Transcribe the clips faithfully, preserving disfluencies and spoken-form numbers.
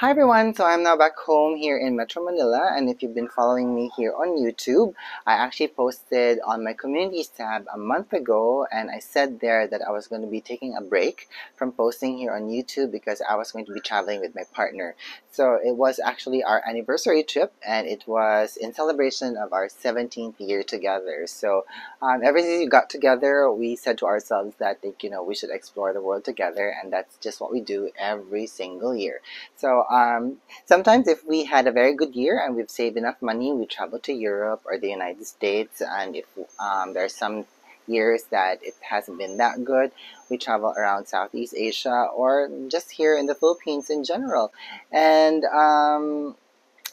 Hi everyone, so I'm now back home here in Metro Manila, and if you've been following me here on YouTube, I actually posted on my communities tab a month ago, and I said there that I was going to be taking a break from posting here on YouTube because I was going to be traveling with my partner. So it was actually our anniversary trip, and it was in celebration of our seventeenth year together. So um, ever since we got together, we said to ourselves that, you know, we should explore the world together, and that's just what we do every single year. So Um, sometimes if we had a very good year and we've saved enough money, we travel to Europe or the United States. And if um, there are some years that it hasn't been that good, we travel around Southeast Asia or just here in the Philippines in general. And um,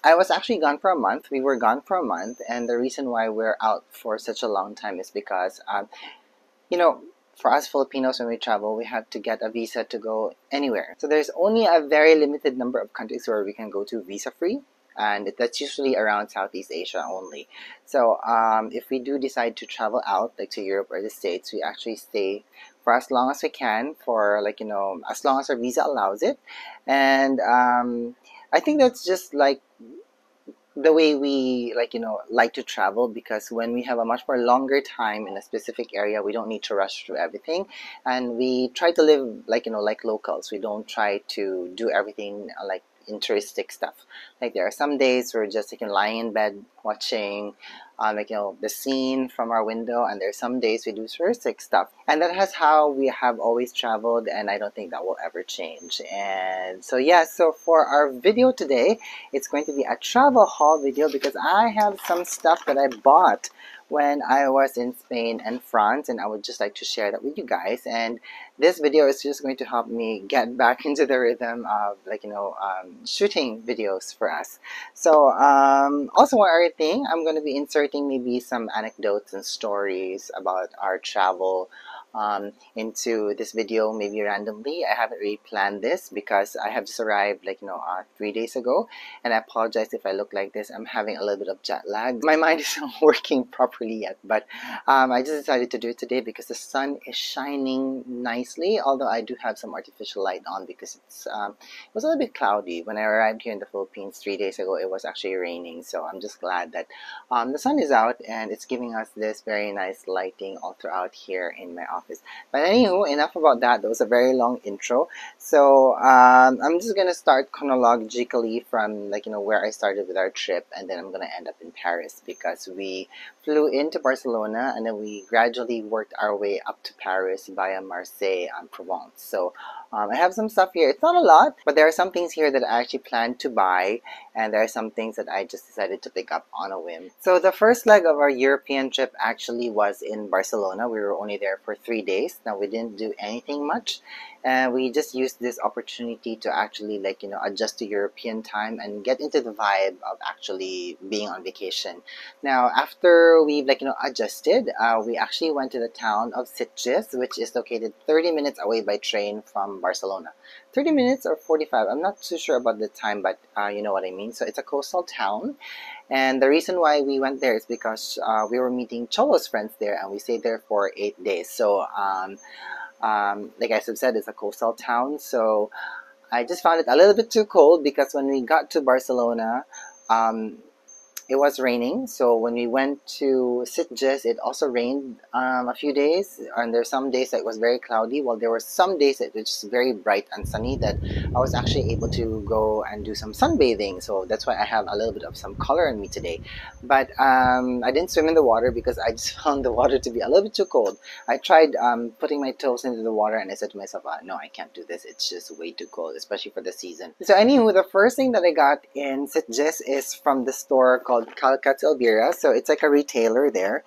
I was actually gone for a month. We were gone for a month. And the reason why we're out for such a long time is because, um, you know, for us Filipinos, when we travel, we have to get a visa to go anywhere. So there's only a very limited number of countries where we can go to visa-free, and that's usually around Southeast Asia only. So um, if we do decide to travel out, like to Europe or the States, we actually stay for as long as we can, for like, you know, as long as our visa allows it. And um, I think that's just like the way we like you know like to travel, because when we have a much more longer time in a specific area, we don't need to rush through everything, and we try to live like you know like locals. We don't try to do everything like in touristic stuff. Like there are some days we're just like you know, lying in bed watching um, like you know the scene from our window, and there's some days we do touristic stuff, and that has how we have always traveled, and I don't think that will ever change. And so yeah, so for our video today, it's going to be a travel haul video because I have some stuff that I bought when I was in Spain and France, and I would just like to share that with you guys. And this video is just going to help me get back into the rhythm of like you know um, shooting videos for us. So um, also one other thing, I'm going to be inserting maybe some anecdotes and stories about our travel Um, into this video, maybe randomly. I haven't really planned this because I have just arrived like you know uh, three days ago, and I apologize if I look like this. I'm having a little bit of jet lag. My mind isn't working properly yet, but um, I just decided to do it today because the sun is shining nicely, although I do have some artificial light on because it's um, it was a little bit cloudy when I arrived here in the Philippines three days ago. It was actually raining, so I'm just glad that um, the sun is out and it's giving us this very nice lighting all throughout here in my office. But anywho, enough about that. That was a very long intro. So um, I'm just gonna start chronologically from like you know where I started with our trip, and then I'm gonna end up in Paris because we flew into Barcelona and then we gradually worked our way up to Paris via Marseille and Provence. So um, I have some stuff here. It's not a lot, but there are some things here that I actually planned to buy, and there are some things that I just decided to pick up on a whim. So the first leg of our European trip actually was in Barcelona. We were only there for three days. Now we didn't do anything much, and uh, we just used this opportunity to actually like you know adjust to European time and get into the vibe of actually being on vacation. Now after we like you know adjusted, uh, we actually went to the town of Sitges, which is located thirty minutes away by train from Barcelona. Thirty minutes or forty-five, I'm not too sure about the time, but uh, you know what I mean. So it's a coastal town, and the reason why we went there is because uh, we were meeting Cholo's friends there, and we stayed there for eight days. So um, um, like I said, it's a coastal town, so I just found it a little bit too cold because when we got to Barcelona, um, it was raining. So when we went to Sitges, it also rained um, a few days, and there's some days that it was very cloudy, while there were some days that it was very bright and sunny, that I was actually able to go and do some sunbathing. So that's why I have a little bit of some color in me today. But um, I didn't swim in the water because I just found the water to be a little bit too cold. I tried um, putting my toes into the water, and I said to myself, ah, no, I can't do this. It's just way too cold, especially for the season. So anywho, the first thing that I got in Sitges is from the store called called Calcat i Vera. So it's like a retailer there,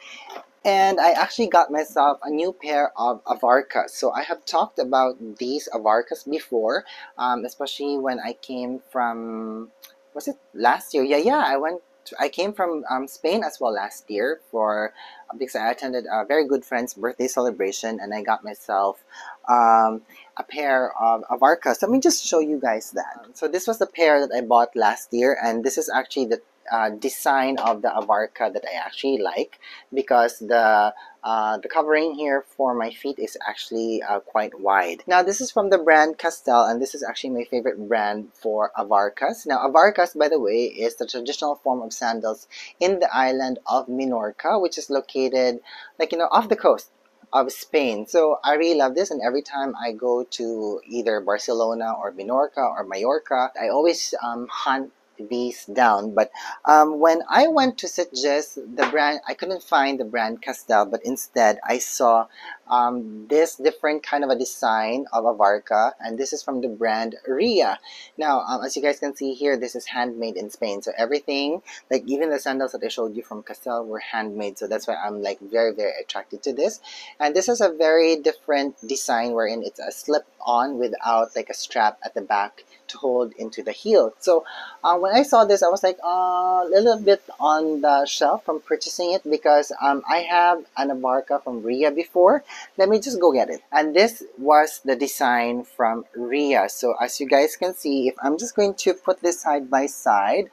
and I actually got myself a new pair of Avarcas. So I have talked about these Avarcas before, um, especially when I came from, was it last year? Yeah, yeah, I went to, I came from um, Spain as well last year for, because I attended a very good friend's birthday celebration, and I got myself um, a pair of Avarcas. Let me just show you guys that. So this was the pair that I bought last year, and this is actually the uh, design of the Avarca that I actually like, because the uh, the covering here for my feet is actually uh, quite wide. Now this is from the brand Castell, and this is actually my favorite brand for Avarcas. Now Avarcas, by the way, is the traditional form of sandals in the island of Minorca, which is located like you know off the coast of Spain. So I really love this, and every time I go to either Barcelona or Minorca or Mallorca, I always um, hunt these down. But um, when I went to Sitges, the brand, I couldn't find the brand Castell, but instead I saw um, this different kind of a design of Avarca, and this is from the brand Ria. Now um, as you guys can see here, this is handmade in Spain, so everything, like even the sandals that I showed you from Castell, were handmade, so that's why I'm like very very attracted to this. And this is a very different design wherein it's a slip on without like a strap at the back to hold into the heel. So uh, when I saw this, I was like a uh, little bit on the shelf from purchasing it, because um, I have an Avarca from Ria before. Let me just go get it. And this was the design from Ria. So as you guys can see, if I'm just going to put this side by side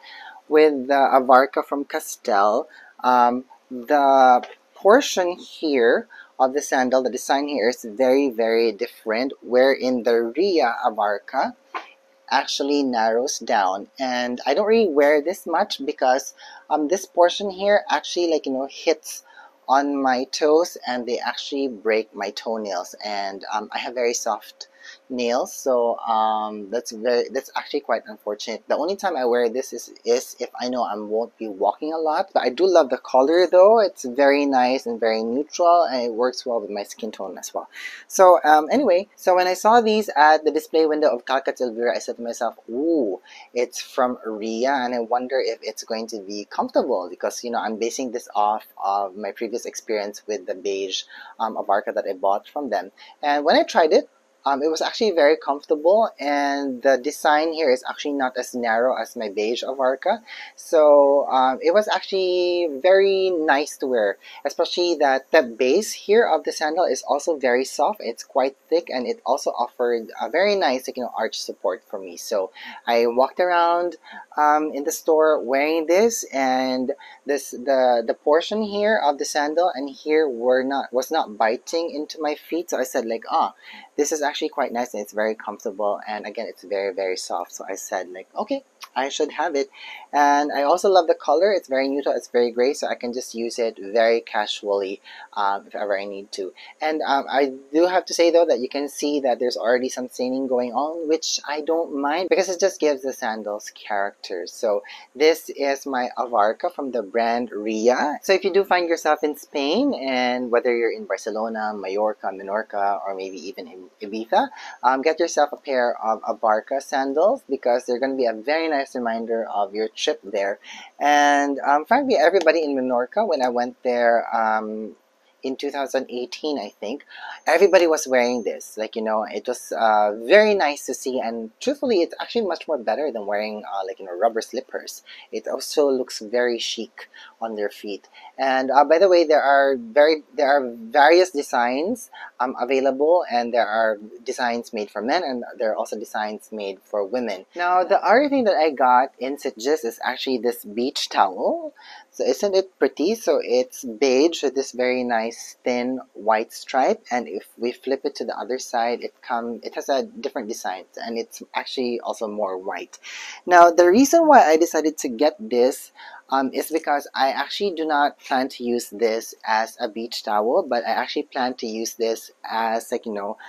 with the Avarca from Castell, um, the portion here of the sandal, the design here is very very different, wherein the Ria Avarca actually narrows down. And I don't really wear this much because um, this portion here actually like you know hits on my toes, and they actually break my toenails, and um, I have very soft nails, so um, that's very that's actually quite unfortunate. The only time I wear this is, is if I know I won't be walking a lot. But I do love the color though, it's very nice and very neutral, and it works well with my skin tone as well. So um, anyway, so when I saw these at the display window of Calcat i Vera, I said to myself, ooh, it's from Ria, and I wonder if it's going to be comfortable, because you know I'm basing this off of my previous experience with the beige um, Avarca that I bought from them. And when I tried it, Um, it was actually very comfortable, and the design here is actually not as narrow as my beige Avarca, so um, it was actually very nice to wear, especially that the base here of the sandal is also very soft, it's quite thick, and it also offered a very nice like, you know, arch support for me. So I walked around um, in the store wearing this, and this the the portion here of the sandal and here were not was not biting into my feet, so I said like ah, this is actually actually quite nice, and it's very comfortable, and again it's very very soft, so I said like okay, I should have it. And I also love the color, it's very neutral, it's very gray, so I can just use it very casually um, if ever I need to. And um, I do have to say though that you can see that there's already some staining going on, which I don't mind because it just gives the sandals character. So this is my Avarca from the brand Ria. So if you do find yourself in Spain, and whether you're in Barcelona, Mallorca, Menorca, or maybe even in Ibiza, Um, get yourself a pair of Avarca sandals, because they're going to be a very nice reminder of your trip there. And um, frankly, everybody in Minorca, when I went there um, in two thousand eighteen, I think, everybody was wearing this. Like, you know, it was uh, very nice to see, and truthfully, it's actually much more better than wearing uh, like, you know, rubber slippers. It also looks very chic on their feet. And uh, by the way, there are very there are various designs um, available, and there are designs made for men, and there are also designs made for women. Now, the other thing that I got in Sitges is actually this beach towel. So isn't it pretty? So it's beige with this very nice thin white stripe, and if we flip it to the other side, it come it has a different design, and it's actually also more white. Now, the reason why I decided to get this um, is because I actually do not plan to use this as a beach towel, but I actually plan to use this as like you know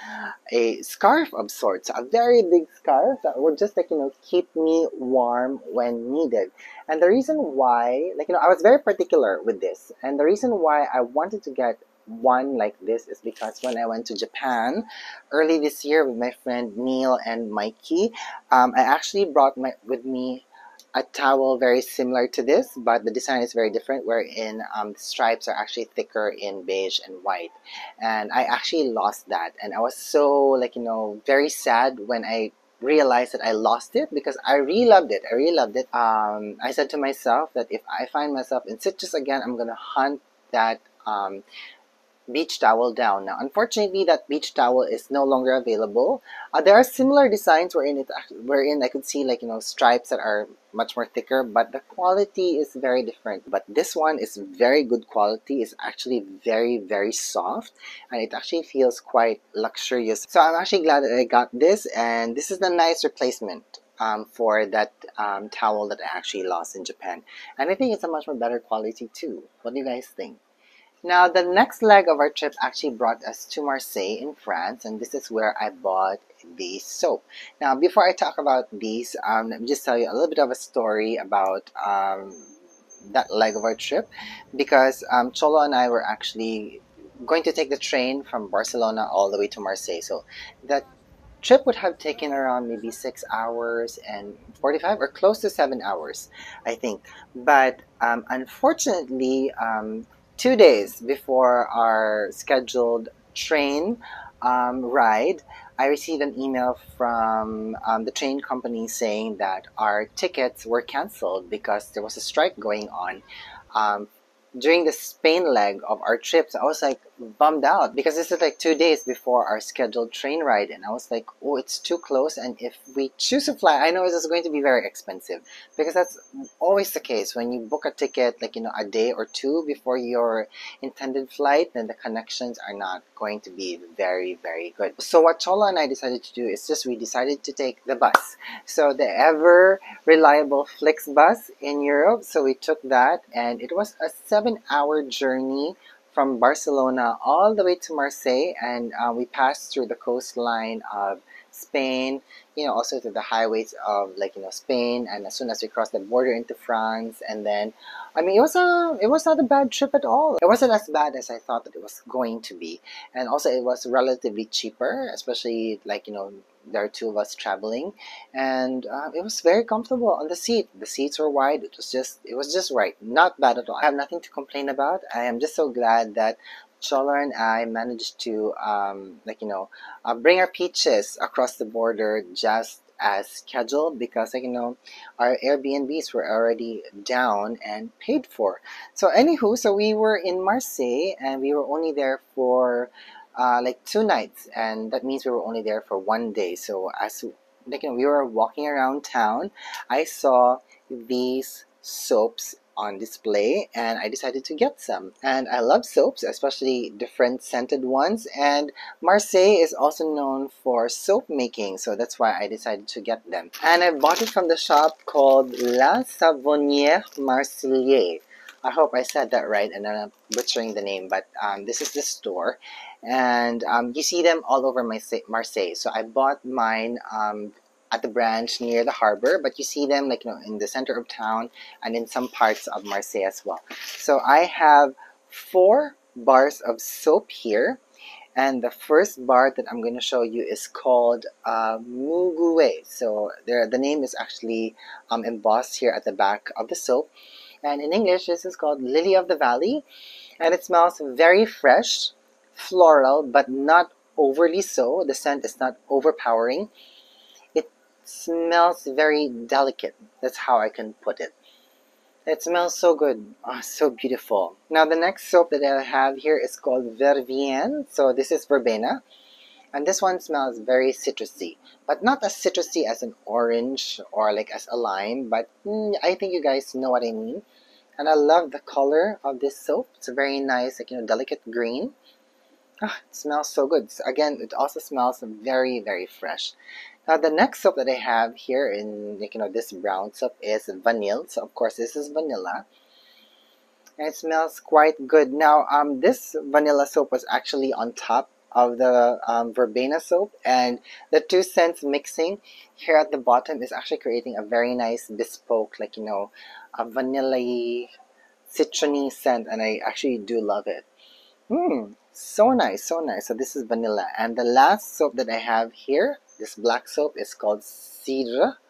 a scarf of sorts, a very big scarf that will just like you know keep me warm when needed. And the reason why, like you know I was very particular with this, and the reason why I wanted to get one like this is because when I went to Japan early this year with my friend Neil and Mikey, um, I actually brought my with me a towel very similar to this, but the design is very different, wherein um, stripes are actually thicker in beige and white. And I actually lost that, and I was so like you know very sad when I realized that I lost it, because I really loved it. I really loved it. Um, I said to myself that if I find myself in Sitges again, I'm gonna hunt that um, beach towel down. Now, unfortunately, that beach towel is no longer available. Uh, there are similar designs wherein it wherein I could see, like, you know, stripes that are much more thicker, but the quality is very different. But this one is very good quality. It's actually very, very soft, and it actually feels quite luxurious. So I'm actually glad that I got this, and this is a nice replacement Um, for that um, towel that I actually lost in Japan. And I think it's a much more better quality too. What do you guys think? Now, the next leg of our trip actually brought us to Marseille in France, and this is where I bought the soap. Now, before I talk about these, um, let me just tell you a little bit of a story about um, that leg of our trip, because um, Cholo and I were actually going to take the train from Barcelona all the way to Marseille. So that trip would have taken around maybe six hours and forty-five or close to seven hours, I think. But um, unfortunately, um, two days before our scheduled train um, ride, I received an email from um, the train company saying that our tickets were cancelled because there was a strike going on um, during the Spain leg of our trips. I was like bummed out because this is like two days before our scheduled train ride, and I was like, oh, it's too close, and if we choose to fly, I know this is going to be very expensive, because that's always the case when you book a ticket, like, you know, a day or two before your intended flight, then the connections are not going to be very, very good. So what Chola and I decided to do is just we decided to take the bus, so the ever reliable Flix bus in Europe. So we took that, and it was a seven An hour journey from Barcelona all the way to Marseille, and uh, we passed through the coastline of Spain, you know, also through the highways of, like, you know, Spain, and as soon as we crossed the border into France. And then, I mean, it was a it was not a bad trip at all. It wasn't as bad as I thought that it was going to be, and also it was relatively cheaper, especially, like, you know, there are two of us traveling, and uh, it was very comfortable on the seat. The seats were wide. It was just, it was just right. Not bad at all. I have nothing to complain about. I am just so glad that Chola and I managed to, um, like, you know, uh, bring our peaches across the border just as scheduled, because, like, you know, our Airbnbs were already down and paid for. So anywho, so we were in Marseille, and we were only there for Uh, like two nights, and that means we were only there for one day. So as, like, you know, we were walking around town, I saw these soaps on display, and I decided to get some. And I love soaps, especially different scented ones, and Marseille is also known for soap making, so that's why I decided to get them. And I bought it from the shop called La Savonnerie Marseillaise. I hope I said that right, and I'm butchering the name, but um, this is the store, and um, you see them all over Marseille. So I bought mine um, at the branch near the harbor, but you see them, like, you know, in the center of town and in some parts of Marseille as well. So I have four bars of soap here, and the first bar that I'm going to show you is called uh, Muguet. So there, the name is actually um, embossed here at the back of the soap. And in English, this is called Lily of the Valley, and it smells very fresh, floral, but not overly so. The scent is not overpowering. It smells very delicate. That's how I can put it. It smells so good. Oh, so beautiful. Now, the next soap that I have here is called Verveine. So this is verbena. And this one smells very citrusy, but not as citrusy as an orange or like as a lime, but mm, I think you guys know what I mean. And I love the color of this soap. It's a very nice, like, you know, delicate green. Ah, it smells so good. So again, it also smells very, very fresh. Now, the next soap that I have here in, like, you know, this brown soap is Vanille. So, of course, this is vanilla. And it smells quite good. Now, um, this vanilla soap was actually on top of the um, verbena soap, and the two scents mixing here at the bottom is actually creating a very nice bespoke, like, you know, a vanilla-y, citrony scent, and I actually do love it. Mm, so nice, so nice. So this is vanilla, and the last soap that I have here, this black soap, is called Cedar,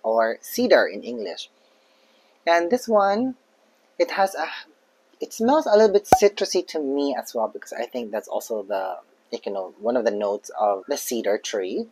or Cedar in English, and this one, it has a, it smells a little bit citrusy to me as well, because I think that's also the, like, you know, one of the notes of the cedar tree.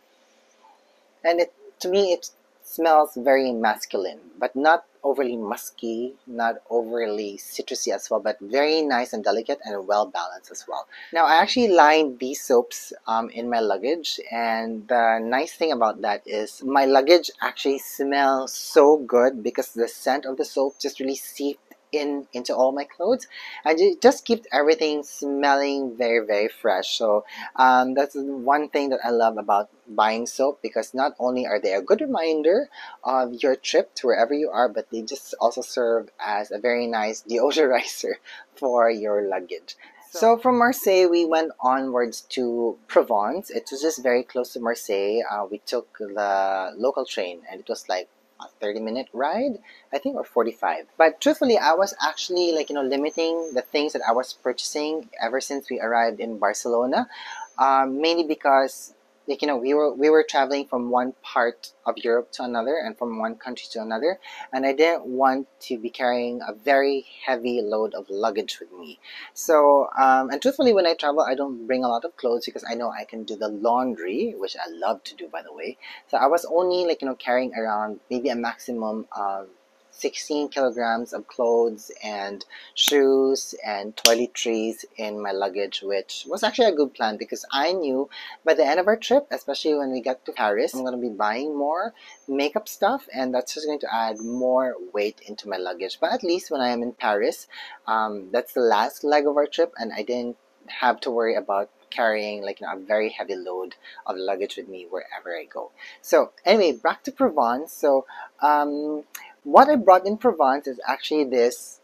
And it, to me, it Smells very masculine, but not overly musky, not overly citrusy as well, but very nice and delicate and well balanced as well. Now, I actually lined these soaps um, in my luggage, and the nice thing about that is my luggage actually smells so good because the scent of the soap just really seeped in into all my clothes, and it just keeps everything smelling very very fresh. So um, that's one thing that I love about buying soap, because not only are they a good reminder of your trip to wherever you are, but they just also serve as a very nice deodorizer for your luggage. So from Marseille, we went onwards to Provence. It was just very close to Marseille. Uh, we took the local train, and it was like a thirty minute ride, I think, or forty-five. But truthfully, I was actually like, you know, limiting the things that I was purchasing ever since we arrived in Barcelona, um, mainly because, like, you know, we were we were traveling from one part of Europe to another and from one country to another, and I didn't want to be carrying a very heavy load of luggage with me. So, um, and truthfully, when I travel, I don't bring a lot of clothes because I know I can do the laundry, which I love to do, by the way. So I was only, like, you know, carrying around maybe a maximum of sixteen kilograms of clothes and shoes and toiletries in my luggage, which was actually a good plan because I knew by the end of our trip, especially when we got to Paris, I'm going to be buying more makeup stuff, and that's just going to add more weight into my luggage. But at least when I am in Paris, um, that's the last leg of our trip, and I didn't have to worry about carrying, like, you know, a very heavy load of luggage with me wherever I go. So anyway, back to Provence. So um, what I brought in Provence is actually this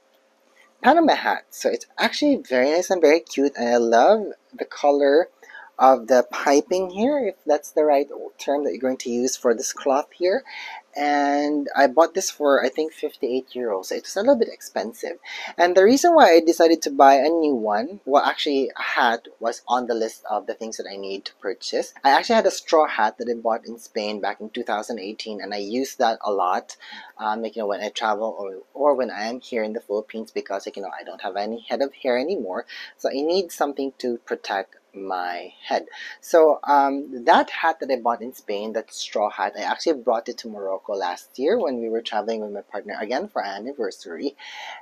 Panama hat. So it's actually very nice and very cute, and I love the color of the piping here, if that's the right term that you're going to use for this cloth here. And I bought this for, I think, fifty-eight euros. So it's a little bit expensive. And the reason why I decided to buy a new one, well, actually a hat was on the list of the things that I need to purchase. I actually had a straw hat that I bought in Spain back in two thousand eighteen, and I use that a lot, um, like, you know, when I travel or, or when I am here in the Philippines, because, like, you know, I don't have any head of hair anymore. So I need something to protect my head. So um, that hat that I bought in Spain, that straw hat, I actually brought it to Morocco last year when we were traveling with my partner again for our anniversary.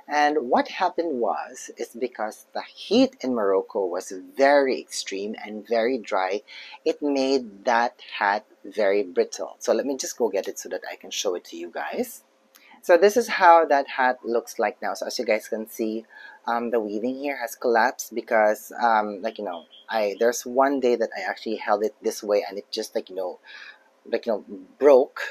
And what happened was, it's because the heat in Morocco was very extreme and very dry, it made that hat very brittle. So let me just go get it so that I can show it to you guys. So this is how that hat looks like now. So as you guys can see, um, the weaving here has collapsed because, um, like, you know, I there's one day that I actually held it this way, and it just, like, you know, like, you know, broke.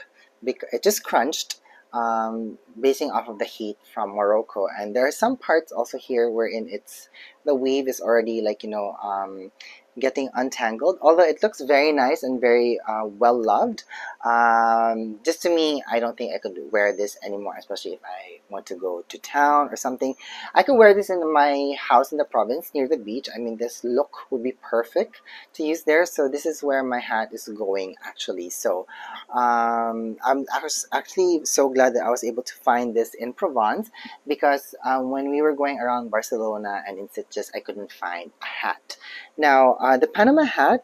Because it just crunched, um, basing off of the heat from Morocco. And there are some parts also here wherein it's the weave is already, like, you know, um, getting untangled. Although it looks very nice and very uh, well loved, um, just to me, I don't think I could wear this anymore, especially if I want to go to town or something. I could wear this in my house in the province near the beach. I mean, this look would be perfect to use there. So this is where my hat is going, actually. So um, I'm, I was actually so glad that I was able to find this in Provence, because um, when we were going around Barcelona and in Sitges, I couldn't find a hat. Now, Uh, the Panama hat,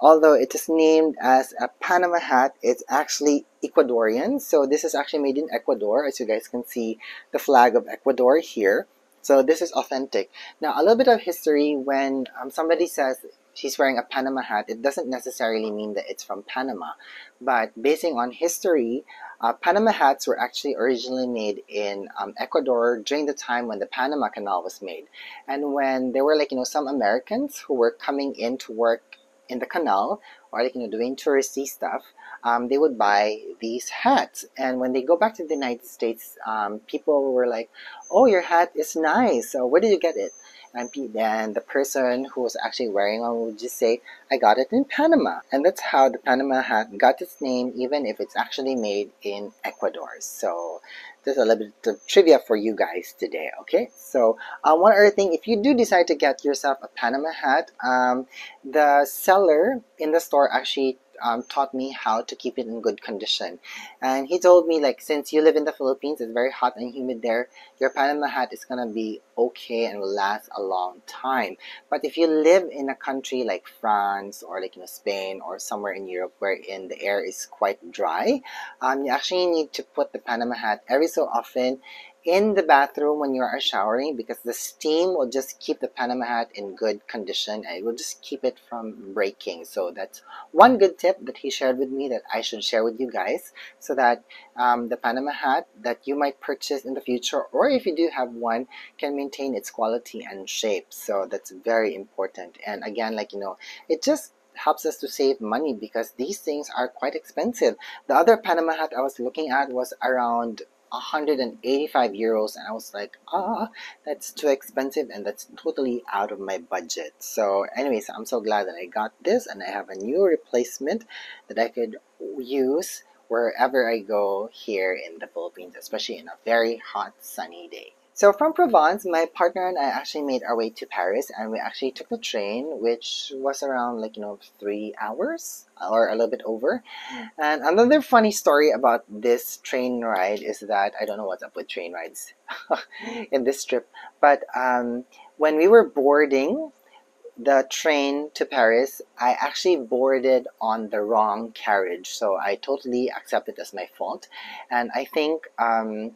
although it is named as a Panama hat, it's actually Ecuadorian. So this is actually made in Ecuador, as you guys can see the flag of Ecuador here. So this is authentic. Now, a little bit of history: when um, somebody says she's wearing a Panama hat, it doesn't necessarily mean that it's from Panama. But basing on history, uh, Panama hats were actually originally made in um, Ecuador during the time when the Panama Canal was made. And when there were, like, you know, some Americans who were coming in to work in the canal, or, like, you know, doing touristy stuff, um, they would buy these hats. And when they go back to the United States, um, people were like, "Oh, your hat is nice. So where did you get it?" And then the person who was actually wearing one would just say, "I got it in Panama." And that's how the Panama hat got its name, even if it's actually made in Ecuador. So there's a little bit of trivia for you guys today, okay? So uh, one other thing, if you do decide to get yourself a Panama hat, um, the seller in the store actually um, taught me how to keep it in good condition. And he told me, like, since you live in the Philippines, it's very hot and humid there, your Panama hat is gonna be okay and will last a long time. But if you live in a country like France or like, you know, Spain or somewhere in Europe wherein the air is quite dry, um, you actually need to put the Panama hat every so often in the bathroom when you are showering, because the steam will just keep the Panama hat in good condition and it will just keep it from breaking. So that's one good tip that he shared with me that I should share with you guys, so that um, the Panama hat that you might purchase in the future, or if you do have one, can maintain its quality and shape. So that's very important. And again, like, you know, it just helps us to save money because these things are quite expensive. The other Panama hat I was looking at was around one hundred eighty-five euros, and I was like, ah, that's too expensive and that's totally out of my budget. So anyways, I'm so glad that I got this and I have a new replacement that I could use wherever I go here in the Philippines, especially in a very hot sunny day. So from Provence, my partner and I actually made our way to Paris, and we actually took the train, which was around, like, you know, three hours or a little bit over. And another funny story about this train ride is that I don't know what's up with train rides in this trip, but um, when we were boarding the train to Paris, I actually boarded on the wrong carriage. So I totally accept it as my fault. And I think um,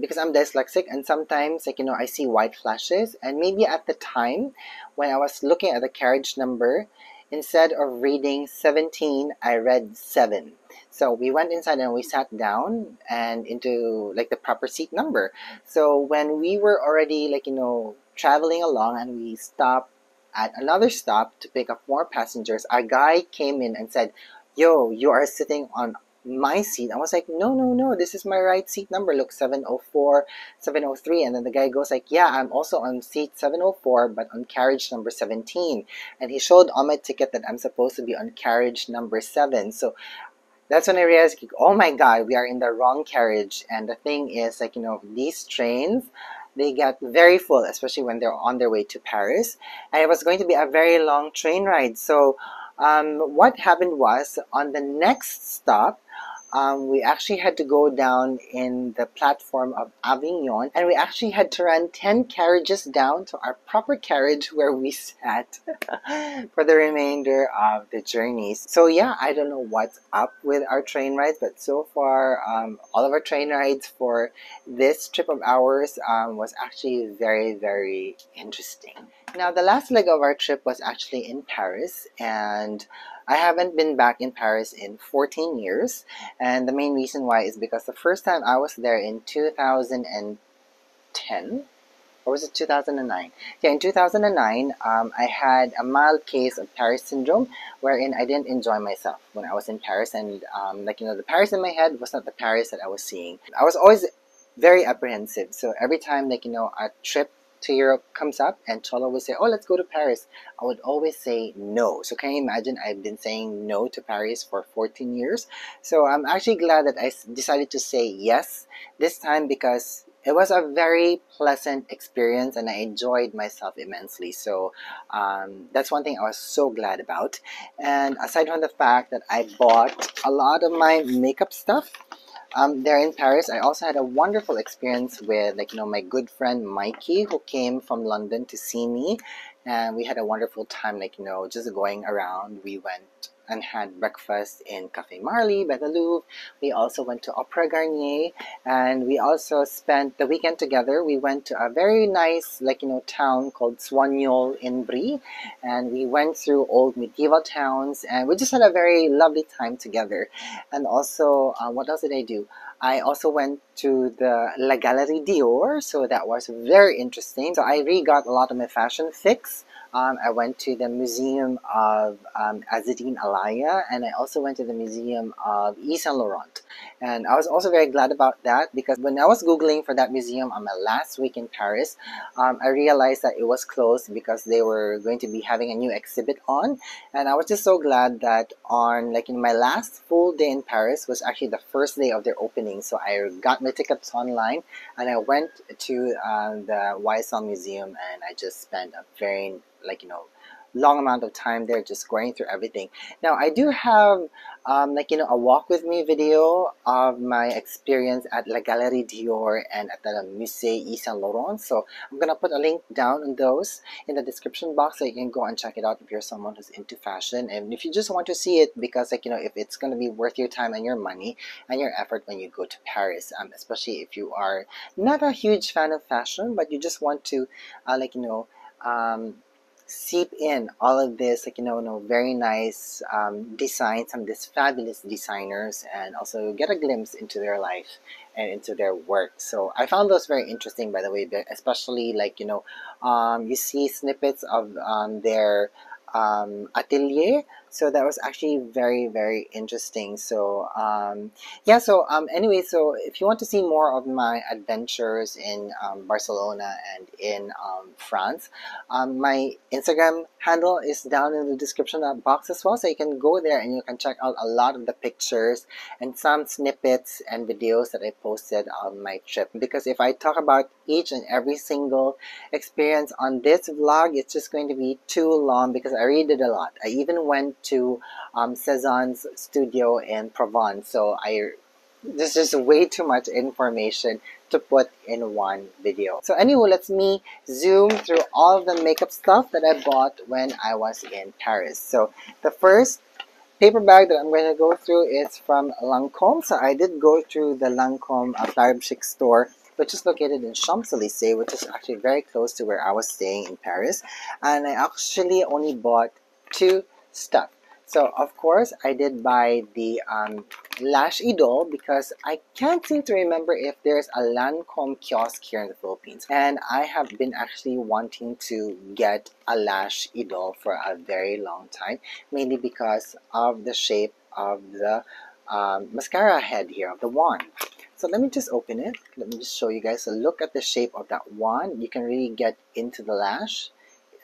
because I'm dyslexic, and sometimes, like, you know, I see white flashes, and maybe at the time when I was looking at the carriage number, instead of reading seventeen, I read seven. So we went inside and we sat down and into, like, the proper seat number. So when we were already, like, you know, traveling along and we stopped at another stop to pick up more passengers, a guy came in and said, "Yo, you are sitting on my seat." I was like, no, no, no, this is my right seat number. Look, seven oh four, seven oh three. And then the guy goes like, yeah, I'm also on seat seven oh four, but on carriage number seventeen. And he showed on my ticket that I'm supposed to be on carriage number seven. So that's when I realized, like, oh my God, we are in the wrong carriage. And the thing is, like, you know, these trains, they get very full, especially when they're on their way to Paris. And it was going to be a very long train ride. So um, what happened was, on the next stop, Um, we actually had to go down in the platform of Avignon, and we actually had to run ten carriages down to our proper carriage where we sat for the remainder of the journeys. So yeah, I don't know what's up with our train rides, but so far um, all of our train rides for this trip of ours um, was actually very, very interesting. Now, the last leg of our trip was actually in Paris, and I haven't been back in Paris in fourteen years, and the main reason why is because the first time I was there in two thousand ten, or was it two thousand nine? Yeah, in two thousand nine, um, I had a mild case of Paris syndrome, wherein I didn't enjoy myself when I was in Paris, and um, like, you know, the Paris in my head was not the Paris that I was seeing. I was always very apprehensive, so every time, like, you know, a trip to Europe comes up and Cholo would say, oh, let's go to Paris, I would always say no. So can you imagine, I've been saying no to Paris for fourteen years. So I'm actually glad that I decided to say yes this time, because it was a very pleasant experience and I enjoyed myself immensely. So um, that's one thing I was so glad about. And aside from the fact that I bought a lot of my makeup stuff Um, there in Paris, I also had a wonderful experience with, like, you know, my good friend Mikey, who came from London to see me, and we had a wonderful time, like, you know, just going around. We went and had breakfast in Cafe Marley by the Louvre. We also went to Opera Garnier, and we also spent the weekend together. We went to a very nice, like, you know, town called Soignol in Brie, and we went through old medieval towns, and we just had a very lovely time together. And also, uh, what else did I do? I also went to the La Galerie Dior, so that was very interesting. So I really got a lot of my fashion fix. Um, I went to the Museum of um, Azadine Alaya, and I also went to the Museum of Yves Saint Laurent. And I was also very glad about that, because when I was Googling for that museum on my last week in Paris, um, I realized that it was closed because they were going to be having a new exhibit on. And I was just so glad that on, like, in my last full day in Paris was actually the first day of their opening. So I got my tickets online and I went to uh, the Y S L Museum, and I just spent a very, like, you know, long amount of time there just going through everything. Now, I do have um, like, you know, a walk with me video of my experience at La Galerie Dior and at the Musée Yves Saint Laurent. So I'm going to put a link down on those in the description box so you can go and check it out if you're someone who's into fashion. And if you just want to see it because, like, you know, if it's going to be worth your time and your money and your effort when you go to Paris, um, especially if you are not a huge fan of fashion, but you just want to, uh, like, you know, um, seep in all of this, like, you know, no very nice um, designs from these fabulous designers, and also get a glimpse into their life and into their work. So I found those very interesting, by the way, especially, like, you know, um, you see snippets of um, their um, atelier. So that was actually very, very interesting. So um, yeah, so um, anyway, so if you want to see more of my adventures in um, Barcelona and in um, France, um, my Instagram handle is down in the description box as well. So you can go there and you can check out a lot of the pictures and some snippets and videos that I posted on my trip. Because if I talk about each and every single experience on this vlog, it's just going to be too long because I really did a lot. I even went to um, Cezanne's studio in Provence. So I, this is way too much information to put in one video. So anyway, let me zoom through all of the makeup stuff that I bought when I was in Paris. So the first paper bag that I'm going to go through is from Lancome. So I did go through the Lancome uh, flagship store, which is located in Champs-Élysées, which is actually very close to where I was staying in Paris. And I actually only bought two stuff. So of course I did buy the um, Lash Idol because I can't seem to remember if there's a Lancome kiosk here in the Philippines, and I have been actually wanting to get a Lash Idol for a very long time, mainly because of the shape of the um, mascara head here, of the wand. So let me just open it, let me just show you guys. So look at the shape of that wand. You can really get into the lash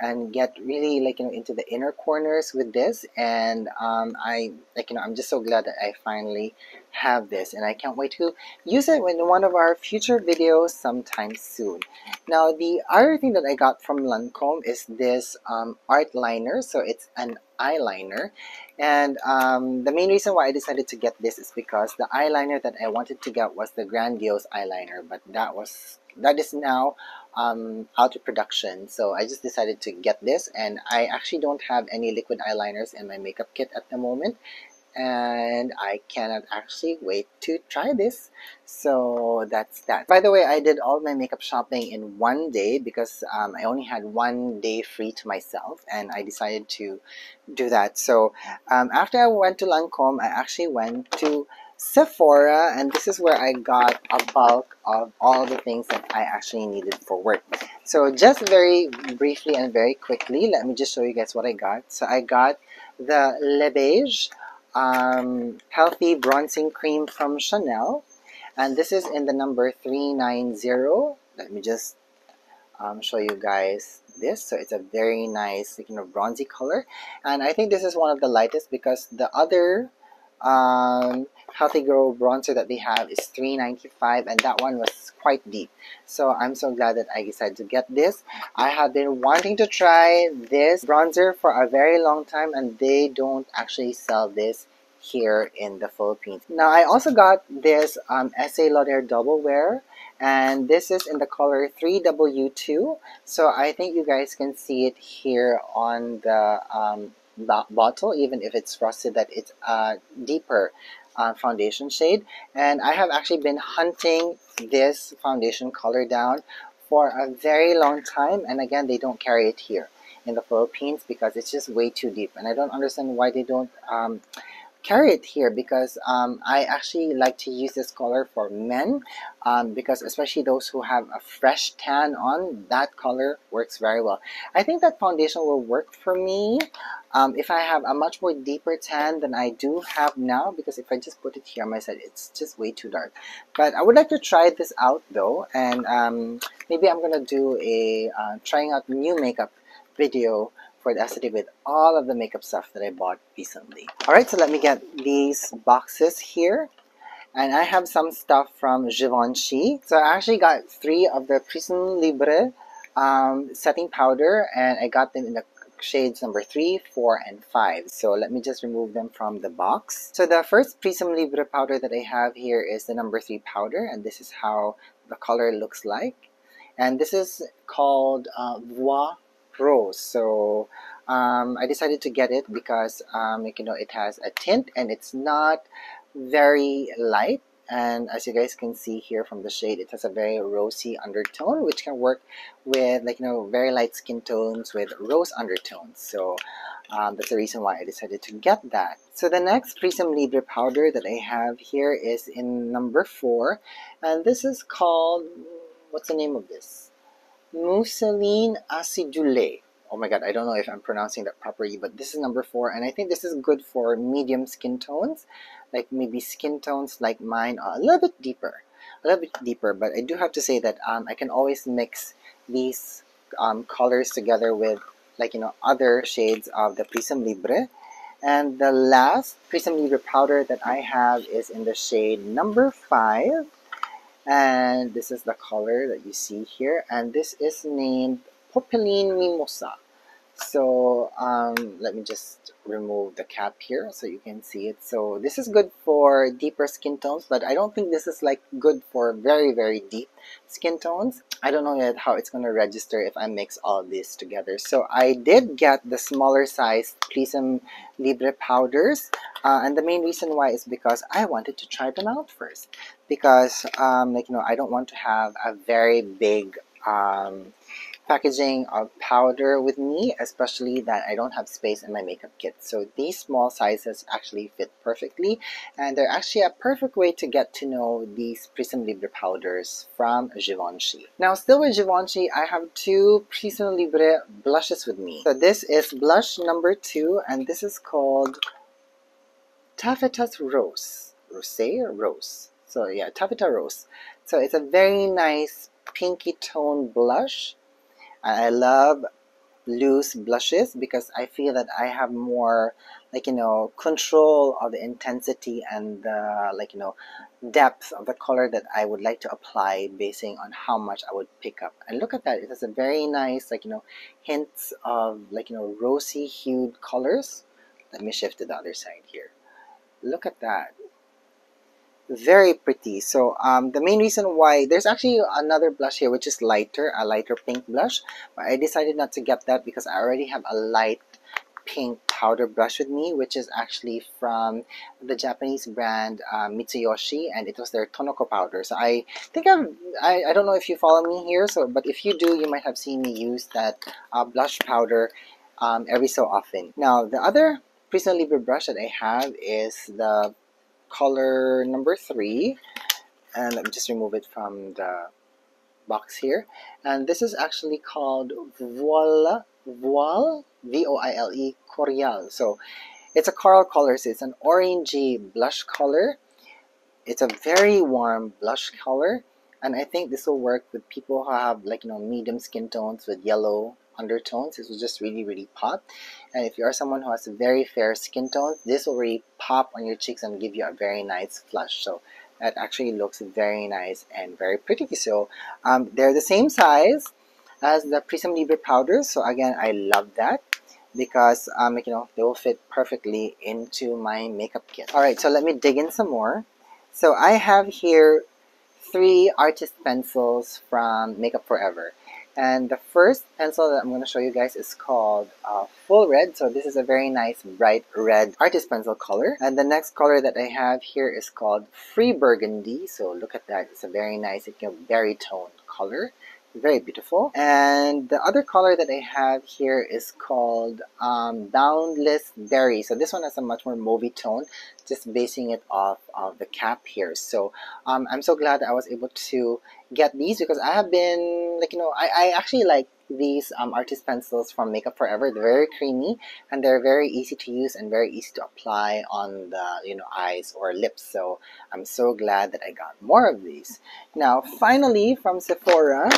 and get really, like, you know, into the inner corners with this. And um, I, like, you know, I'm just so glad that I finally have this, and I can't wait to use it in one of our future videos sometime soon. Now, the other thing that I got from Lancome is this um, art liner. So it's an eyeliner, and um, the main reason why I decided to get this is because the eyeliner that I wanted to get was the Grandiose eyeliner, but that was that is now um, out of production. So I just decided to get this, and I actually don't have any liquid eyeliners in my makeup kit at the moment, and I cannot actually wait to try this. So that's that. By the way, I did all my makeup shopping in one day because um, I only had one day free to myself, and I decided to do that. So um, after I went to Lancome, I actually went to Sephora, and this is where I got a bulk of all the things that I actually needed for work. So just very briefly and very quickly, let me just show you guys what I got. So I got the Le Beige um, Healthy Bronzing Cream from Chanel, and this is in the number three ninety. Let me just um, show you guys this. So it's a very nice, you know, bronzy color, and I think this is one of the lightest because the other um Healthy Glow bronzer that they have is three ninety-five, and that one was quite deep. So I'm so glad that I decided to get this. I have been wanting to try this bronzer for a very long time, and they don't actually sell this here in the Philippines. Now I also got this um Estée Lauder Double Wear, and this is in the color three W two. So I think you guys can see it here on the um bottle, even if it's frosted, that it's a deeper uh, foundation shade. And I have actually been hunting this foundation color down for a very long time, and again, they don't carry it here in the Philippines because it's just way too deep, and I don't understand why they don't um, carry it here, because um, I actually like to use this color for men, um, because especially those who have a fresh tan on, that color works very well. I think that foundation will work for me um, if I have a much more deeper tan than I do have now, because if I just put it here on my side, it's just way too dark. But I would like to try this out though, and um, maybe I'm gonna do a uh, trying out new makeup video for the aesthetic with all of the makeup stuff that I bought recently. Alright, so let me get these boxes here. And I have some stuff from Givenchy. So I actually got three of the Prisme Libre um, setting powder, and I got them in the shades number three, four, and five. So let me just remove them from the box. So the first Prisme Libre powder that I have here is the number three powder, and this is how the color looks like. And this is called uh, Bois Rose. So um, I decided to get it because um, like, you know, it has a tint and it's not very light. And as you guys can see here from the shade, it has a very rosy undertone, which can work with, like, you know, very light skin tones with rose undertones. So um, that's the reason why I decided to get that. So the next Prisme Libre powder that I have here is in number four, and this is called, what's the name of this? Mousseline Acidulée. Oh my god, I don't know if I'm pronouncing that properly, but this is number four, and I think this is good for medium skin tones, like maybe skin tones like mine are a little bit deeper, a little bit deeper, but I do have to say that um, I can always mix these um, colors together with, like, you know, other shades of the Prisme Libre. And the last Prisme Libre powder that I have is in the shade number five, and this is the color that you see here, and this is named Popeline Mimosa. So um, let me just remove the cap here so you can see it. So this is good for deeper skin tones, but I don't think this is like good for very very deep skin tones. I don't know yet how it's going to register if I mix all these together. So I did get the smaller size Prisme Libre powders, uh, and the main reason why is because I wanted to try them out first, because um, like, you know, I don't want to have a very big um, packaging of powder with me, especially that I don't have space in my makeup kit. So these small sizes actually fit perfectly, and they're actually a perfect way to get to know these Prisme Libre powders from Givenchy. Now, still with Givenchy, I have two Prisme Libre blushes with me. So this is blush number two, and this is called Taffetas Rose. Rosé or Rose? So yeah, Taffetas Rose. So it's a very nice pinky tone blush. I love loose blushes because I feel that I have more, like, you know, control of the intensity and the, like, you know, depth of the color that I would like to apply basing on how much I would pick up. And look at that, it has a very nice, like, you know, hints of, like, you know, rosy hued colors. Let me shift to the other side here. Look at that. Very pretty. So um, the main reason why, there's actually another blush here which is lighter, a lighter pink blush, but I decided not to get that because I already have a light pink powder brush with me, which is actually from the Japanese brand uh, Mitsuyoshi, and it was their Tonoko powder. So I think I've, I I don't know if you follow me here, so but if you do, you might have seen me use that uh, blush powder um, every so often. Now the other Prisme Libre brush that I have is the color number three, and let me just remove it from the box here, and this is actually called Voile, Voile, V O I L E, Coral. So it's a coral color, so it's an orangey blush color. It's a very warm blush color, and I think this will work with people who have, like, you know, medium skin tones with yellow undertones. This will just really really pop, and if you are someone who has a very fair skin tone, this will really pop on your cheeks and give you a very nice flush. So that actually looks very nice and very pretty. So um, they're the same size as the Prisme Libre powder, so again I love that because um, you know, they will fit perfectly into my makeup kit. Alright, so let me dig in some more. So I have here three artist pencils from Make Up Forever. And the first pencil that I'm going to show you guys is called uh, Full Red. So this is a very nice bright red artist pencil color. And the next color that I have here is called Free Burgundy. So look at that. It's a very nice, you know, berry toned color. Very beautiful. And the other color that I have here is called um, Boundless Berry. So this one has a much more mauvey tone, just basing it off of the cap here. So um, I'm so glad that I was able to get these because I have been, like, you know, I, I actually like these um, artist pencils from Make Up Forever. They're very creamy and they're very easy to use and very easy to apply on the, you know, eyes or lips. So I'm so glad that I got more of these. Now finally from Sephora,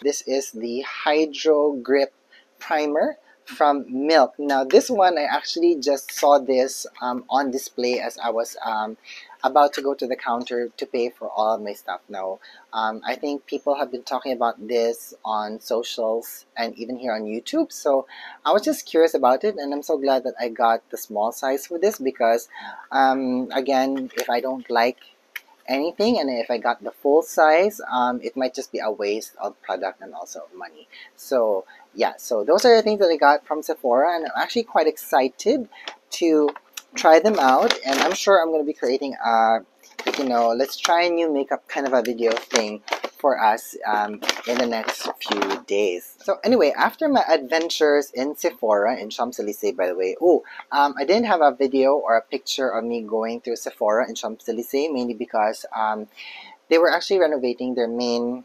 this is the Hydro Grip Primer from Milk. Now this one, I actually just saw this um, on display as I was um, about to go to the counter to pay for all of my stuff now. Um, I think people have been talking about this on socials and even here on YouTube. So I was just curious about it, and I'm so glad that I got the small size for this because, um, again, if I don't like anything and if I got the full size, um, it might just be a waste of product and also money. So yeah, so those are the things that I got from Sephora, and I'm actually quite excited to try them out, and I'm sure I'm going to be creating a, you know, let's try a new makeup kind of a video thing for us um, in the next few days. So anyway, after my adventures in Sephora, in Champs-Élysées by the way, oh, um, I didn't have a video or a picture of me going through Sephora in Champs-Élysées, mainly because um, they were actually renovating their main,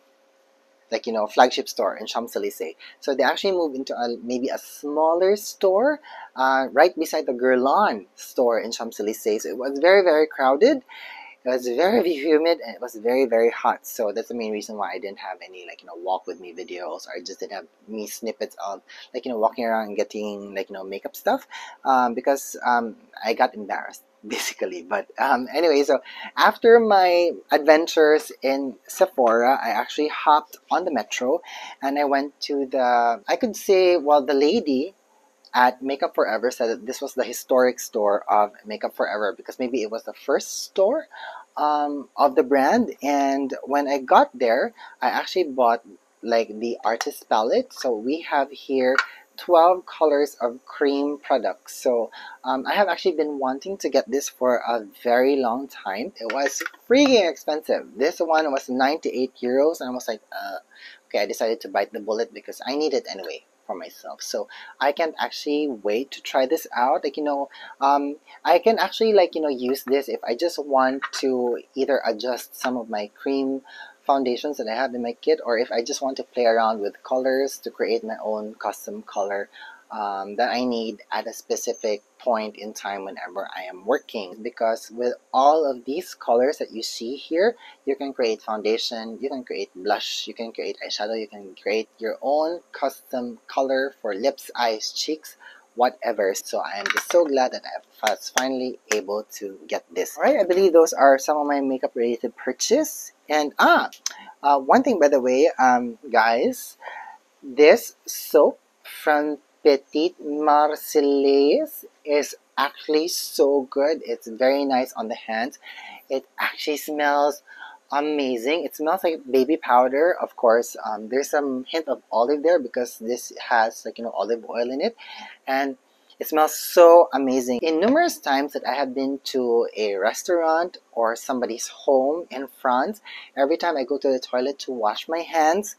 like, you know, flagship store in Champs-Élysées. So they actually moved into a, maybe a smaller store uh, right beside the Guerlain store in Champs-Élysées. So it was very, very crowded. It was very humid and it was very, very hot. So that's the main reason why I didn't have any, like, you know, walk with me videos, or I just didn't have me snippets of, like, you know, walking around and getting, like, you know, makeup stuff um, because um, I got embarrassed basically. But um, anyway, so after my adventures in Sephora, I actually hopped on the metro and I went to the, I could say, well, the lady at Make Up Forever said that this was the historic store of Make Up Forever because maybe it was the first store um, of the brand. And when I got there, I actually bought like the artist palette. So we have here twelve colors of cream products. So um, I have actually been wanting to get this for a very long time. It was freaking expensive. This one was ninety-eight euros, and I was like, uh, okay, I decided to bite the bullet because I need it anyway for myself. So I can actually wait to try this out. Like, you know, um, I can actually, like, you know, use this if I just want to either adjust some of my cream foundations that I have in my kit, or if I just want to play around with colors to create my own custom color um, that I need at a specific point in time whenever I am working. Because with all of these colors that you see here, you can create foundation, you can create blush, you can create eyeshadow, you can create your own custom color for lips, eyes, cheeks, whatever. So I am just so glad that I was finally able to get this. All right, I believe those are some of my makeup related purchases. And ah, uh, one thing by the way, um, guys, this soap from Petite Marseillaise is actually so good. It's very nice on the hands. It actually smells amazing. It smells like baby powder, of course. Um, there's some hint of olive there because this has, like, you know, olive oil in it, and it smells so amazing. In numerous times that I have been to a restaurant or somebody's home in France, every time I go to the toilet to wash my hands,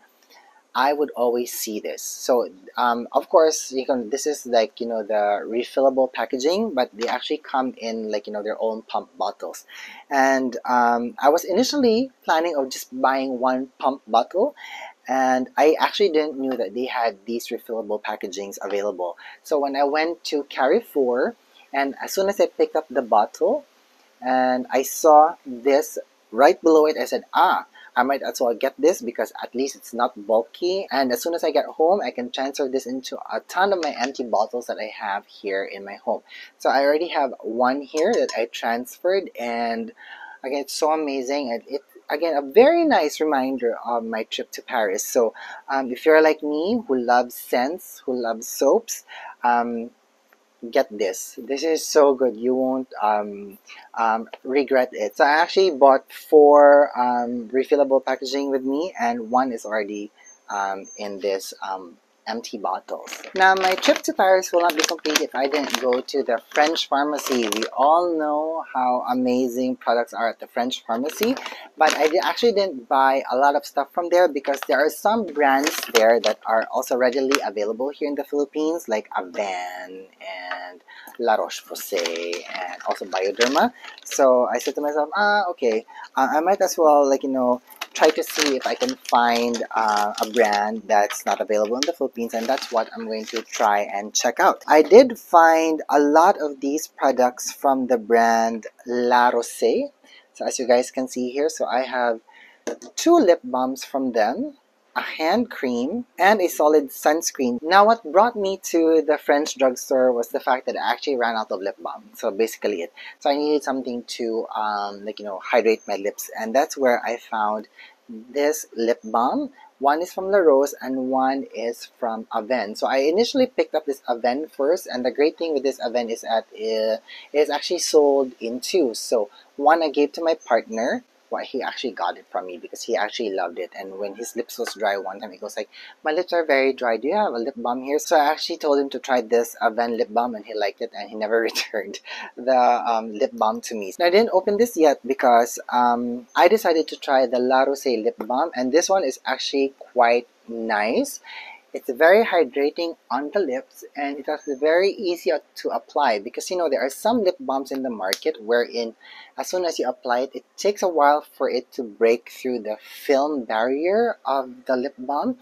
I would always see this. So um, of course, you can, this is like, you know, the refillable packaging, but they actually come in, like, you know, their own pump bottles. And um, I was initially planning of just buying one pump bottle, and I actually didn't knew that they had these refillable packagings available. So when I went to Carrefour, and as soon as I picked up the bottle and I saw this right below it, I said, ah, I might as well get this because at least it's not bulky. And as soon as I get home, I can transfer this into a ton of my empty bottles that I have here in my home. So I already have one here that I transferred, and again, it's so amazing. And it, again, a very nice reminder of my trip to Paris. So um, if you're like me, who loves scents, who loves soaps, um, get this. This is so good. You won't um, um, regret it. So I actually bought four um, refillable packaging with me, and one is already um, in this um, empty bottles. Now my trip to Paris will not be complete if I didn't go to the French pharmacy. We all know how amazing products are at the French pharmacy, but I actually didn't buy a lot of stuff from there because there are some brands there that are also readily available here in the Philippines, like Avène and La Roche-Posay and also Bioderma. So I said to myself, ah, okay, uh, I might as well, like, you know, try to see if I can find uh, a brand that's not available in the Philippines, and that's what I'm going to try and check out. I did find a lot of these products from the brand La Rosée. So as you guys can see here, so I have two lip balms from them. a hand cream, and a solid sunscreen. Now, what brought me to the French drugstore was the fact that I actually ran out of lip balm. So basically it. So I needed something to um, like, you know, hydrate my lips. And that's where I found this lip balm. One is from La Rose and one is from Avène. So I initially picked up this Avène first, and the great thing with this Avène is that it is actually sold in two. So one I gave to my partner. Well, he actually got it from me because he actually loved it. And when his lips was dry one time, he goes like, "My lips are very dry. Do you have a lip balm here?" So I actually told him to try this Avène lip balm, and he liked it, and he never returned the um, lip balm to me. Now, I didn't open this yet because um, I decided to try the La Rosée lip balm, and this one is actually quite nice. It's very hydrating on the lips, and it is very easy to apply because, you know, there are some lip balms in the market wherein as soon as you apply it, it takes a while for it to break through the film barrier of the lip balm.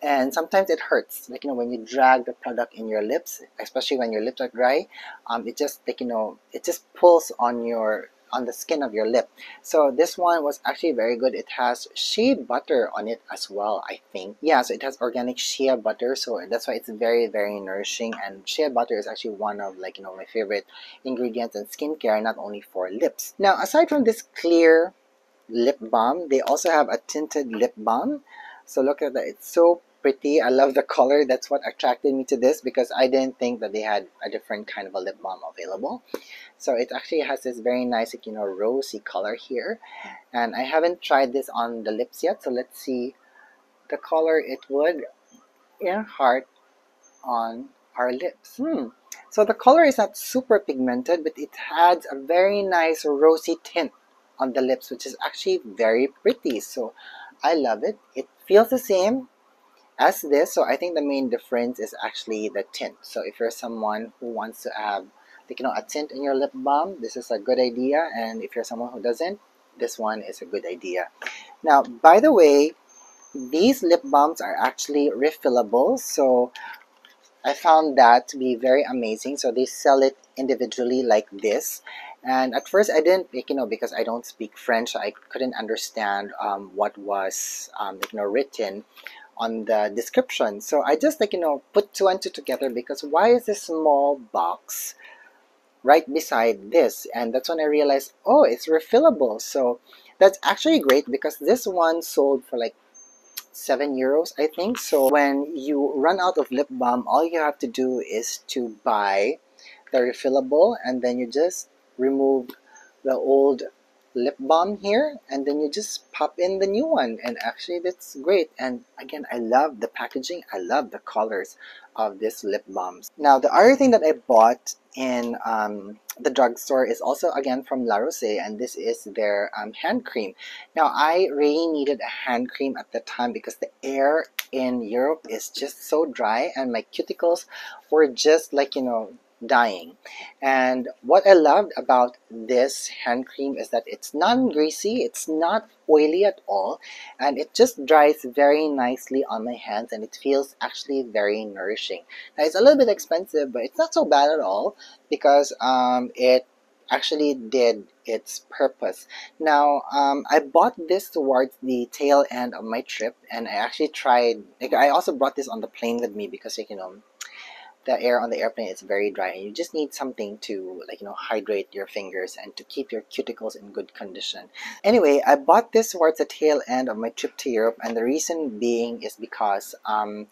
And sometimes it hurts, like, you know, when you drag the product in your lips, especially when your lips are dry, um, it just, like, you know, it just pulls on your on the skin of your lip. So this one was actually very good. It has shea butter on it as well, I think. Yeah, so it has organic shea butter, so that's why it's very, very nourishing. And shea butter is actually one of, like, you know, my favorite ingredients in skincare, not only for lips. Now, aside from this clear lip balm, they also have a tinted lip balm. So look at that, it's so pretty. I love the color. That's what attracted me to this because I didn't think that they had a different kind of a lip balm available. So it actually has this very nice, like, you know, rosy color here. And I haven't tried this on the lips yet, so let's see the color it would impart on our lips. Hmm. So the color is not super pigmented, but it adds a very nice rosy tint on the lips, which is actually very pretty. So I love it. It feels the same as this, so I think the main difference is actually the tint. So if you're someone who wants to have, like, you know, a tint in your lip balm, this is a good idea. And if you're someone who doesn't, this one is a good idea. Now, by the way, these lip balms are actually refillable, so I found that to be very amazing. So they sell it individually like this. And at first I didn't, you know, because I don't speak French, I couldn't understand um, what was, um, you know, written on the description. So I just, like, you know, put two and two together because why is this small box right beside this? And that's when I realized, oh, it's refillable. So that's actually great because this one sold for like seven euros, I think. So when you run out of lip balm, all you have to do is to buy the refillable, and then you just remove the old lip balm here, and then you just pop in the new one. And actually that's great. And again, I love the packaging, I love the colors of this lip balms. Now, the other thing that I bought in um, the drugstore is also again from La Rosée, and this is their um, hand cream. Now, I really needed a hand cream at the time because the air in Europe is just so dry and my cuticles were just, like, you know, dying. And what I loved about this hand cream is that it's non-greasy, it's not oily at all, and it just dries very nicely on my hands, and it feels actually very nourishing. Now, it's a little bit expensive, but it's not so bad at all because um, it actually did its purpose. Now, um, I bought this towards the tail end of my trip, and I actually tried, like, I also brought this on the plane with me because, like, you know, the air on the airplane is very dry, and you just need something to, like, you know, hydrate your fingers and to keep your cuticles in good condition. Anyway, I bought this towards the tail end of my trip to Europe, and the reason being is because um,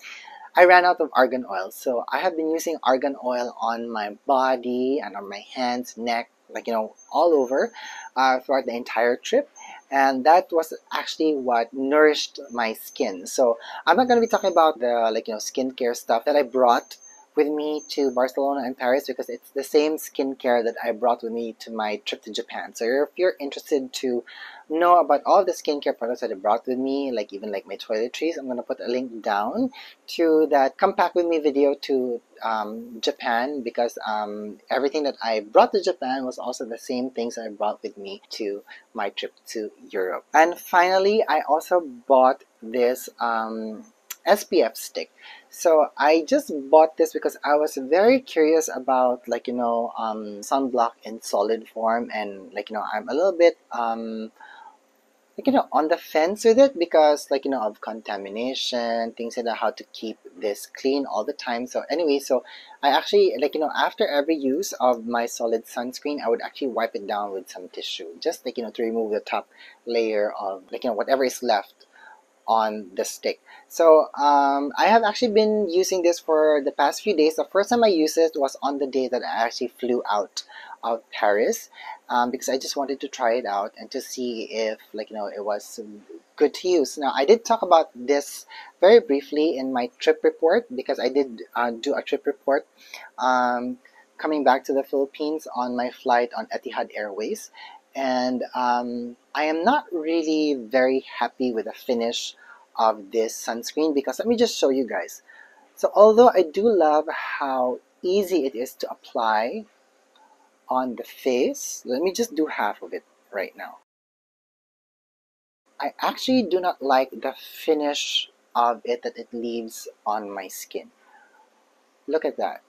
I ran out of argan oil. So I have been using argan oil on my body and on my hands, neck, like, you know, all over uh, throughout the entire trip. And that was actually what nourished my skin. So I'm not going to be talking about the, like, you know, skincare stuff that I brought with me to Barcelona and Paris because it's the same skincare that I brought with me to my trip to Japan. So if you're interested to know about all the skincare products that I brought with me, like even like my toiletries, I'm going to put a link down to that come pack with me video to um, Japan because um, everything that I brought to Japan was also the same things that I brought with me to my trip to Europe. And finally, I also bought this um, S P F stick. So I just bought this because I was very curious about, like, you know, um, sunblock in solid form, and, like, you know, I'm a little bit um, like, you know, on the fence with it because, like, you know, of contamination, things like that, how to keep this clean all the time. So anyway, so I actually, like, you know, after every use of my solid sunscreen, I would actually wipe it down with some tissue, just like, you know, to remove the top layer of, like, you know, whatever is left on the stick. So um, I have actually been using this for the past few days. The first time I used it was on the day that I actually flew out of Paris, um, because I just wanted to try it out and to see if, like, you know, it was good to use. Now, I did talk about this very briefly in my trip report because I did uh, do a trip report um, coming back to the Philippines on my flight on Etihad Airways. And um, I am not really very happy with the finish of this sunscreen because let me just show you guys. So although I do love how easy it is to apply on the face, let me just do half of it right now. I actually do not like the finish of it that it leaves on my skin. Look at that.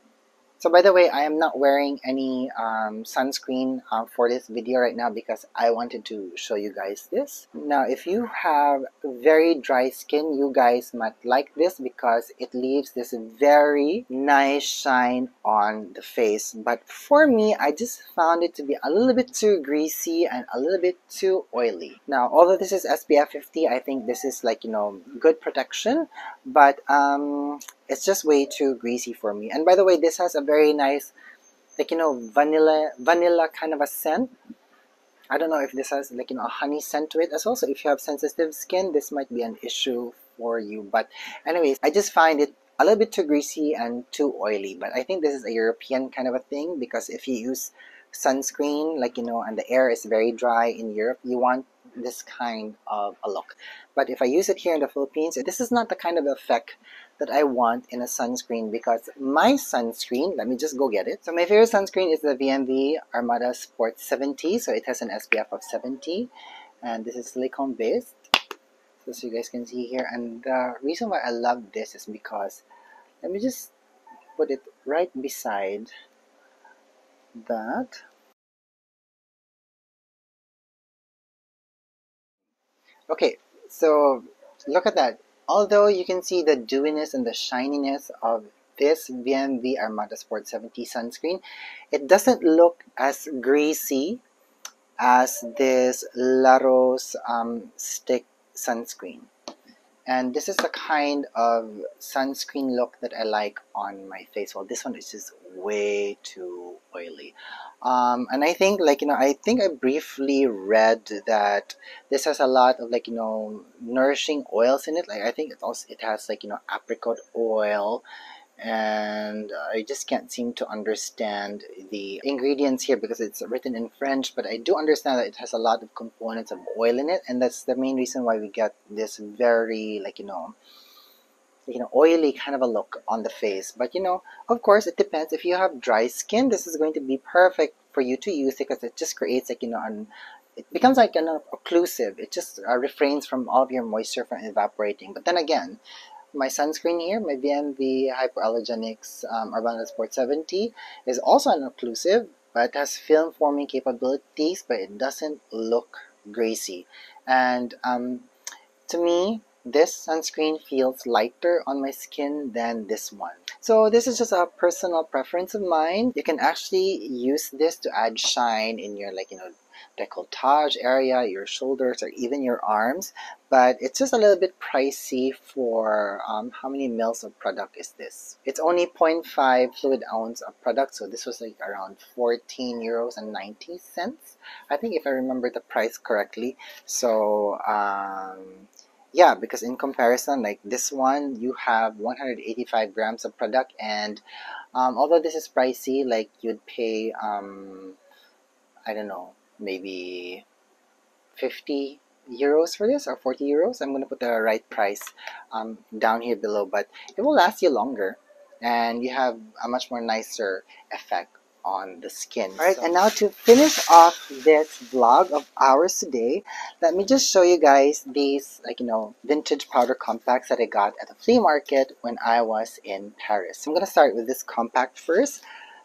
So by the way, I am not wearing any um, sunscreen uh, for this video right now because I wanted to show you guys this. Now, if you have very dry skin, you guys might like this because it leaves this very nice shine on the face. But for me, I just found it to be a little bit too greasy and a little bit too oily. Now, although this is S P F fifty, I think this is, like, you know, good protection, but um, it's just way too greasy for me. And by the way, this has a very nice, like, you know, vanilla vanilla kind of a scent. I don't know if this has, like, you know, a honey scent to it as well. So if you have sensitive skin, this might be an issue for you. But anyways, I just find it a little bit too greasy and too oily. But I think this is a European kind of a thing because if you use sunscreen, like, you know, and the air is very dry in Europe, you want this kind of a look. But if I use it here in the Philippines, this is not the kind of effect that I want in a sunscreen because my sunscreen, let me just go get it. So my favorite sunscreen is the V M V Armada Sport seventy. So it has an S P F of seventy and this is silicone based. So as you guys can see here, and the reason why I love this is because, let me just put it right beside that. Okay, so look at that. Although you can see the dewiness and the shininess of this V M V Armada Sport seventy sunscreen, it doesn't look as greasy as this La Rose um, stick sunscreen. And this is the kind of sunscreen look that I like on my face. Well, this one is just way too oily. Um, and I think, like, you know, I think I briefly read that this has a lot of, like, you know, nourishing oils in it. Like, I think it also, it has, like, you know, apricot oil. And I just can't seem to understand the ingredients here because it's written in French, but I do understand that it has a lot of components of oil in it, and that's the main reason why we get this very, like, you know, you know, oily kind of a look on the face. But, you know, of course, it depends. If you have dry skin, this is going to be perfect for you to use because it just creates, like, you know, an it becomes, like, an occlusive. It just uh, refrains from all of your moisture from evaporating. But then again, my sunscreen here, my V M V Hypoallergenics um, Armada Sport seventy is also an occlusive, but it has film forming capabilities, but it doesn't look greasy. And um, to me, this sunscreen feels lighter on my skin than this one. So this is just a personal preference of mine. You can actually use this to add shine in your, like, you know, decolletage area, your shoulders, or even your arms, but it's just a little bit pricey for um, how many mils of product is this? It's only zero point five fluid ounce of product, so this was like around fourteen euros and ninety cents, I think, if I remember the price correctly. So um, yeah, because in comparison, like, this one, you have one hundred eighty-five grams of product, and um, although this is pricey, like, you'd pay um, I don't know, maybe fifty euros for this, or forty euros. I'm gonna put the right price um, down here below, but it will last you longer and you have a much more nicer effect on the skin. All right, so, and now to finish off this vlog of ours today, let me just show you guys these, like, you know, vintage powder compacts that I got at the flea market when I was in Paris. I'm gonna start with this compact first.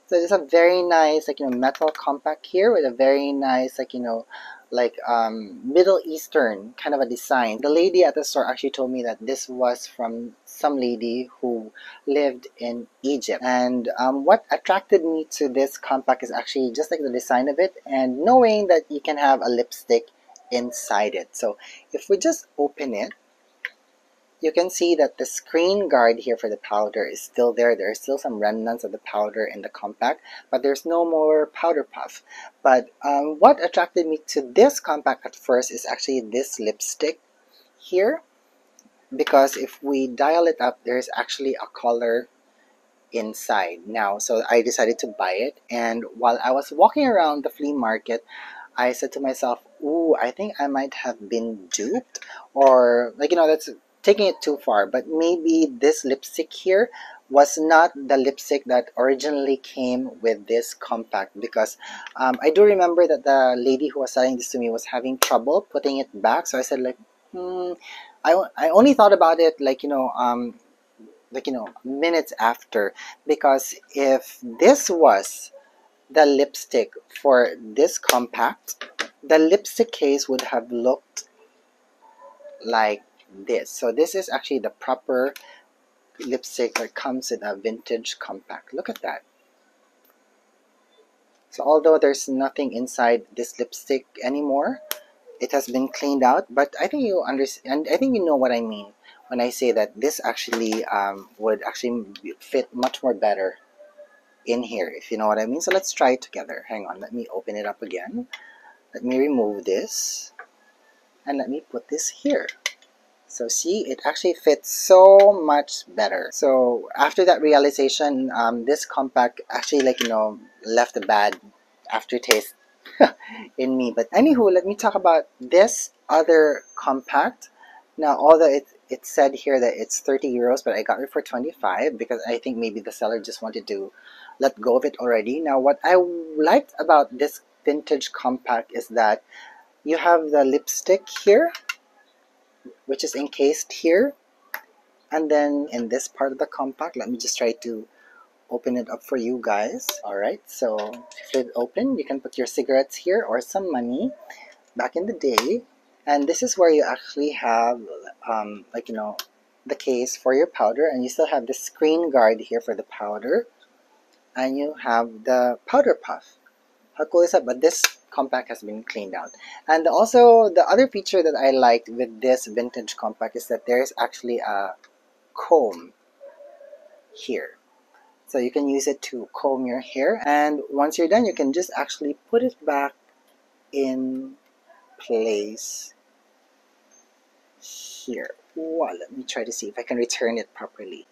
So there's a very nice, like, you know, metal compact here with a very nice, like, you know, like um, Middle Eastern kind of a design. The lady at the store actually told me that this was from some lady who lived in Egypt. And um, what attracted me to this compact is actually just like the design of it, and knowing that you can have a lipstick inside it. So if we just open it, you can see that the screen guard here for the powder is still there. There are still some remnants of the powder in the compact, but there's no more powder puff. But um, what attracted me to this compact at first is actually this lipstick here, because if we dial it up, there's actually a color inside now. So I decided to buy it, and while I was walking around the flea market, I said to myself, ooh, I think I might have been duped, or like, you know, that's taking it too far, but maybe this lipstick here was not the lipstick that originally came with this compact, because um, I do remember that the lady who was selling this to me was having trouble putting it back. So I said, like, hmm, I, I only thought about it, like, you know, um, like, you know, minutes after, because if this was the lipstick for this compact, the lipstick case would have looked like this. So this is actually the proper lipstick that comes in a vintage compact. Look at that. So although there's nothing inside this lipstick anymore, it has been cleaned out, but I think you understand, I think you know what I mean when I say that this actually um, would actually fit much more better in here, if you know what I mean. So let's try it together. Hang on, let me open it up again. Let me remove this and let me put this here. So see, it actually fits so much better. So after that realization, um, this compact actually, like, you know, left a bad aftertaste in me. But anywho, let me talk about this other compact. Now, although it, it said here that it's thirty euros, but I got it for twenty-five because I think maybe the seller just wanted to let go of it already. Now, what I liked about this vintage compact is that you have the lipstick here, which is encased here, and then in this part of the compact, let me just try to open it up for you guys. All right, so flip it open. You can put your cigarettes here or some money back in the day, and this is where you actually have um, like, you know, the case for your powder, and you still have the screen guard here for the powder, and you have the powder puff. How cool is that? But this compact has been cleaned out. And also the other feature that I liked with this vintage compact is that there is actually a comb here. So you can use it to comb your hair, and once you're done, you can just actually put it back in place here. Wow, let me try to see if I can return it properly.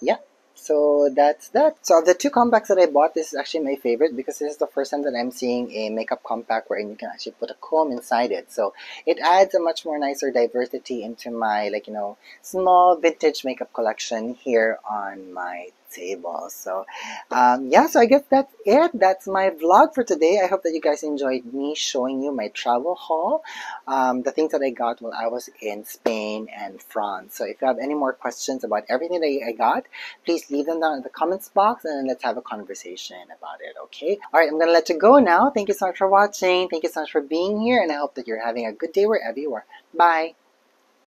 Yeah. So that's that. So of the two compacts that I bought, this is actually my favorite, because this is the first time that I'm seeing a makeup compact wherein you can actually put a comb inside it. So it adds a much more nicer diversity into my, like, you know, small vintage makeup collection here on my table. So um, yeah, so I guess that's it. That's my vlog for today. I hope that you guys enjoyed me showing you my travel haul, um, the things that I got while I was in Spain and France. So if you have any more questions about everything that I got, please leave them down in the comments box, and let's have a conversation about it, okay? Alright, I'm gonna let you go now. Thank you so much for watching. Thank you so much for being here, and I hope that you're having a good day wherever you are. Bye!